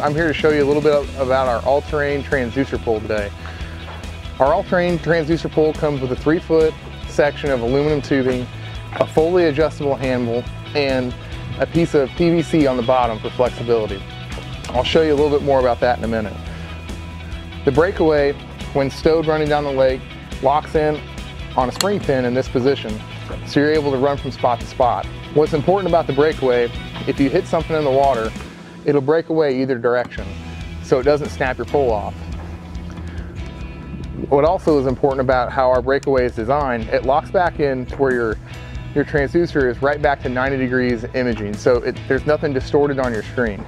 I'm here to show you a little bit about our all-terrain transducer pole today. Our all-terrain transducer pole comes with a 3-foot section of aluminum tubing, a fully adjustable handle, and a piece of PVC on the bottom for flexibility. I'll show you a little bit more about that in a minute. The breakaway, when stowed running down the lake, locks in on a spring pin in this position, so you're able to run from spot to spot. What's important about the breakaway, if you hit something in the water, it'll break away either direction, so it doesn't snap your pole off. What also is important about how our breakaway is designed, it locks back in to where your transducer is right back to 90 degrees imaging, so there's nothing distorted on your screen.